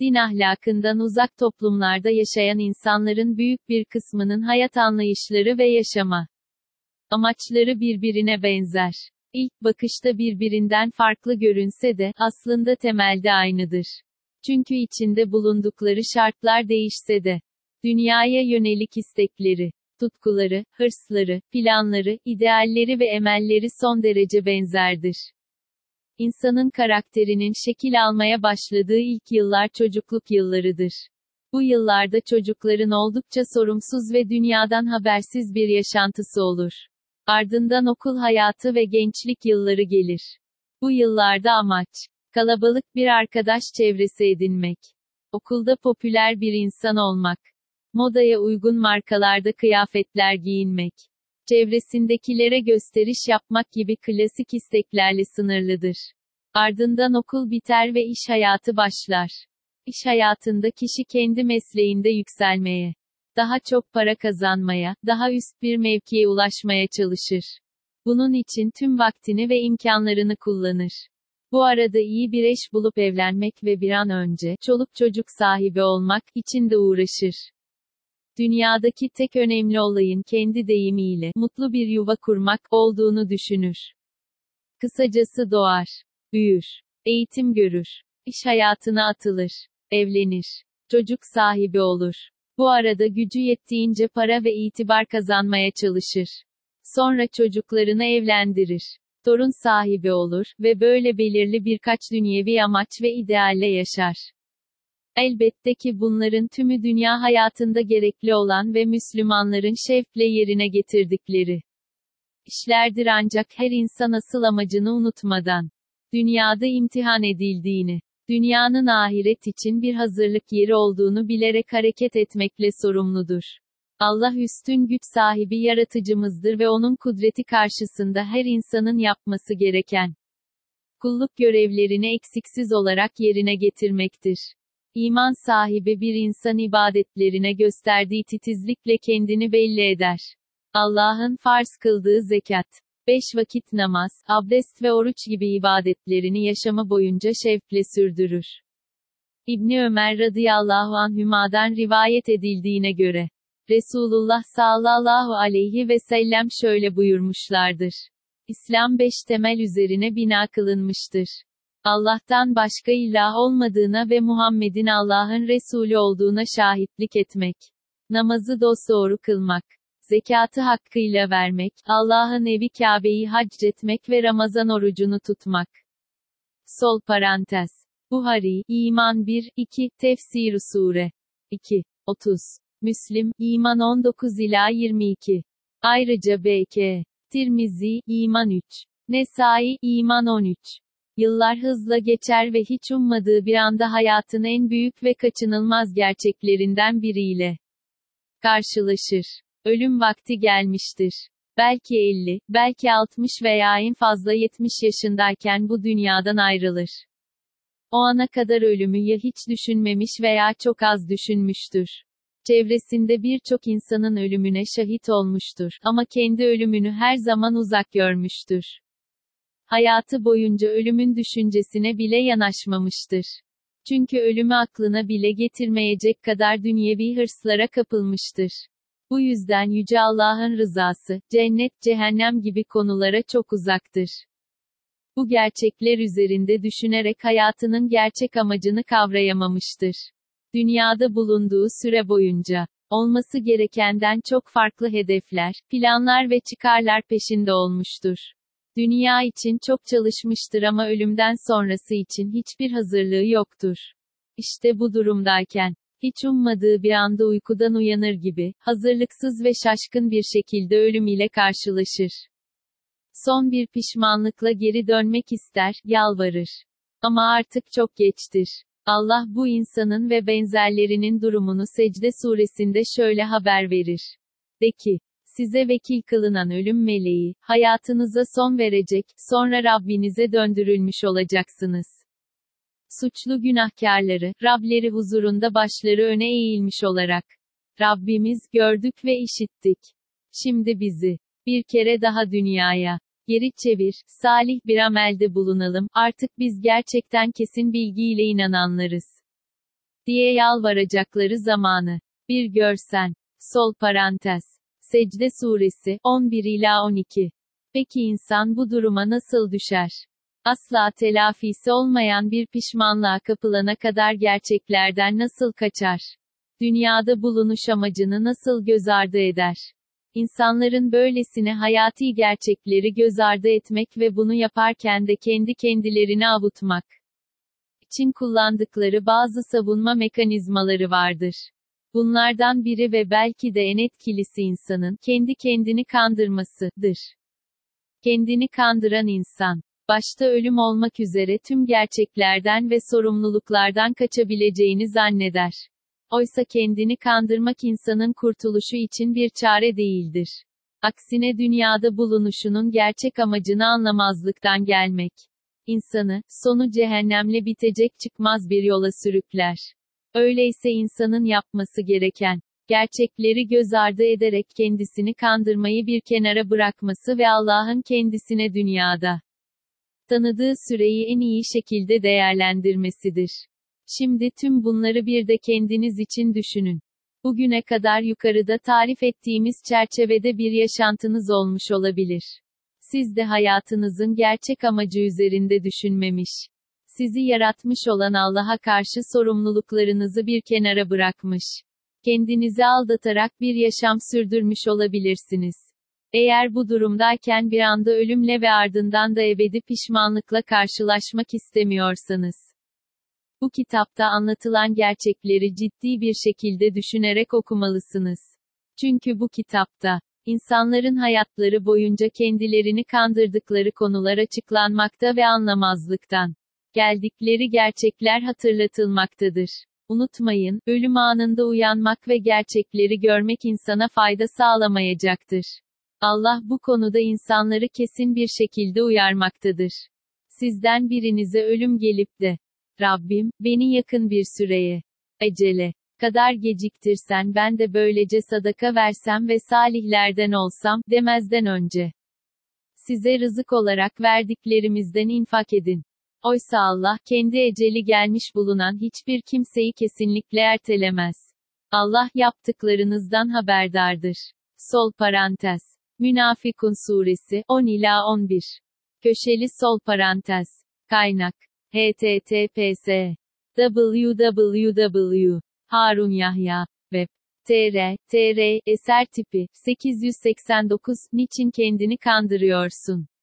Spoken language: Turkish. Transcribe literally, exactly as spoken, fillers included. Din ahlakından uzak toplumlarda yaşayan insanların büyük bir kısmının hayat anlayışları ve yaşama amaçları birbirine benzer. İlk bakışta birbirinden farklı görünse de, aslında temelde aynıdır. Çünkü içinde bulundukları şartlar değişse de, dünyaya yönelik istekleri, tutkuları, hırsları, planları, idealleri ve emelleri son derece benzerdir. İnsanın karakterinin şekil almaya başladığı ilk yıllar çocukluk yıllarıdır. Bu yıllarda çocukların oldukça sorumsuz ve dünyadan habersiz bir yaşantısı olur. Ardından okul hayatı ve gençlik yılları gelir. Bu yıllarda amaç, kalabalık bir arkadaş çevresi edinmek. Okulda popüler bir insan olmak. Modaya uygun markalarda kıyafetler giyinmek. Çevresindekilere gösteriş yapmak gibi klasik isteklerle sınırlıdır. Ardından okul biter ve iş hayatı başlar. İş hayatında kişi kendi mesleğinde yükselmeye, daha çok para kazanmaya, daha üst bir mevkiye ulaşmaya çalışır. Bunun için tüm vaktini ve imkanlarını kullanır. Bu arada iyi bir eş bulup evlenmek ve bir an önce çoluk çocuk sahibi olmak için de uğraşır. Dünyadaki tek önemli olayın kendi deyimiyle mutlu bir yuva kurmak olduğunu düşünür. Kısacası doğar, büyür, eğitim görür, iş hayatına atılır, evlenir, çocuk sahibi olur. Bu arada gücü yettiğince para ve itibar kazanmaya çalışır. Sonra çocuklarını evlendirir, torun sahibi olur ve böyle belirli birkaç dünyevi amaç ve idealle yaşar. Elbette ki bunların tümü dünya hayatında gerekli olan ve Müslümanların şevkle yerine getirdikleri işlerdir, ancak her insan asıl amacını unutmadan, dünyada imtihan edildiğini, dünyanın ahiret için bir hazırlık yeri olduğunu bilerek hareket etmekle sorumludur. Allah üstün güç sahibi yaratıcımızdır ve onun kudreti karşısında her insanın yapması gereken, kulluk görevlerini eksiksiz olarak yerine getirmektir. İman sahibi bir insan ibadetlerine gösterdiği titizlikle kendini belli eder. Allah'ın farz kıldığı zekat, beş vakit namaz, abdest ve oruç gibi ibadetlerini yaşama boyunca şevkle sürdürür. İbni Ömer radıyallahu anhümadan rivayet edildiğine göre, Resulullah sallallahu aleyhi ve sellem şöyle buyurmuşlardır. İslam beş temel üzerine bina kılınmıştır. Allah'tan başka ilah olmadığına ve Muhammed'in Allah'ın Resulü olduğuna şahitlik etmek. Namazı dosdoğru kılmak. Zekatı hakkıyla vermek. Allah'ın evi Kabe'yi hac etmek ve Ramazan orucunu tutmak. Sol parantez. Buhari, İman bir, iki, Tefsir-i Sure. iki, otuz. Müslim, İman on dokuz ila yirmi iki. Ayrıca B K. Tirmizi, İman üç. Nesai, İman on üç. Yıllar hızla geçer ve hiç ummadığı bir anda hayatın en büyük ve kaçınılmaz gerçeklerinden biriyle karşılaşır. Ölüm vakti gelmiştir. Belki elli, belki altmış veya en fazla yetmiş yaşındayken bu dünyadan ayrılır. O ana kadar ölümü ya hiç düşünmemiş veya çok az düşünmüştür. Çevresinde birçok insanın ölümüne şahit olmuştur ama kendi ölümünü her zaman uzak görmüştür. Hayatı boyunca ölümün düşüncesine bile yanaşmamıştır. Çünkü ölümü aklına bile getirmeyecek kadar dünyevi hırslara kapılmıştır. Bu yüzden Yüce Allah'ın rızası, cennet, cehennem gibi konulara çok uzaktır. Bu gerçekler üzerinde düşünerek hayatının gerçek amacını kavrayamamıştır. Dünyada bulunduğu süre boyunca, olması gerekenden çok farklı hedefler, planlar ve çıkarlar peşinde olmuştur. Dünya için çok çalışmıştır ama ölümden sonrası için hiçbir hazırlığı yoktur. İşte bu durumdayken, hiç ummadığı bir anda uykudan uyanır gibi, hazırlıksız ve şaşkın bir şekilde ölüm ile karşılaşır. Son bir pişmanlıkla geri dönmek ister, yalvarır. Ama artık çok geçtir. Allah bu insanın ve benzerlerinin durumunu Secde suresinde şöyle haber verir. De ki, size vekil kılınan ölüm meleği, hayatınıza son verecek, sonra Rabbinize döndürülmüş olacaksınız. Suçlu günahkarları, Rableri huzurunda başları öne eğilmiş olarak. Rabbimiz, gördük ve işittik. Şimdi bizi, bir kere daha dünyaya, geri çevir, salih bir amelde bulunalım, artık biz gerçekten kesin bilgiyle inananlarız. diye yalvaracakları zamanı. Bir görsen. Sol parantez. Secde suresi, on bir ila on iki. Peki insan bu duruma nasıl düşer? Asla telafisi olmayan bir pişmanlığa kapılana kadar gerçeklerden nasıl kaçar? Dünyada bulunuş amacını nasıl göz ardı eder? İnsanların böylesine hayati gerçekleri göz ardı etmek ve bunu yaparken de kendi kendilerini avutmak için kullandıkları bazı savunma mekanizmaları vardır. Bunlardan biri ve belki de en etkilisi insanın kendi kendini kandırmasıdır. Kendini kandıran insan, başta ölüm olmak üzere tüm gerçeklerden ve sorumluluklardan kaçabileceğini zanneder. Oysa kendini kandırmak insanın kurtuluşu için bir çare değildir. Aksine dünyada bulunuşunun gerçek amacını anlamazlıktan gelmek insanı, sonu cehennemle bitecek çıkmaz bir yola sürükler. Öyleyse insanın yapması gereken, gerçekleri göz ardı ederek kendisini kandırmayı bir kenara bırakması ve Allah'ın kendisine dünyada tanıdığı süreyi en iyi şekilde değerlendirmesidir. Şimdi tüm bunları bir de kendiniz için düşünün. Bugüne kadar yukarıda tarif ettiğimiz çerçevede bir yaşantınız olmuş olabilir. Siz de hayatınızın gerçek amacı üzerinde düşünmemiş, sizi yaratmış olan Allah'a karşı sorumluluklarınızı bir kenara bırakmış, kendinizi aldatarak bir yaşam sürdürmüş olabilirsiniz. Eğer bu durumdayken bir anda ölümle ve ardından da ebedi pişmanlıkla karşılaşmak istemiyorsanız, bu kitapta anlatılan gerçekleri ciddi bir şekilde düşünerek okumalısınız. Çünkü bu kitapta, insanların hayatları boyunca kendilerini kandırdıkları konular açıklanmakta ve anlamazlıktan geldikleri gerçekler hatırlatılmaktadır. Unutmayın, ölüm anında uyanmak ve gerçekleri görmek insana fayda sağlamayacaktır. Allah bu konuda insanları kesin bir şekilde uyarmaktadır. Sizden birinize ölüm gelip de, Rabbim, beni yakın bir süreye, ecele kadar geciktirsen ben de böylece sadaka versem ve salihlerden olsam, demezden önce size rızık olarak verdiklerimizden infak edin. Oysa Allah, kendi eceli gelmiş bulunan hiçbir kimseyi kesinlikle ertelemez. Allah yaptıklarınızdan haberdardır. Sol parantez. Münafıkun suresi, on ila on bir. Köşeli sol parantez. Kaynak. h t t p s nokta w w w nokta harunyahya nokta web nokta t r nokta tr, eser tipi, sekiz yüz seksen dokuz, niçin kendini kandırıyorsun?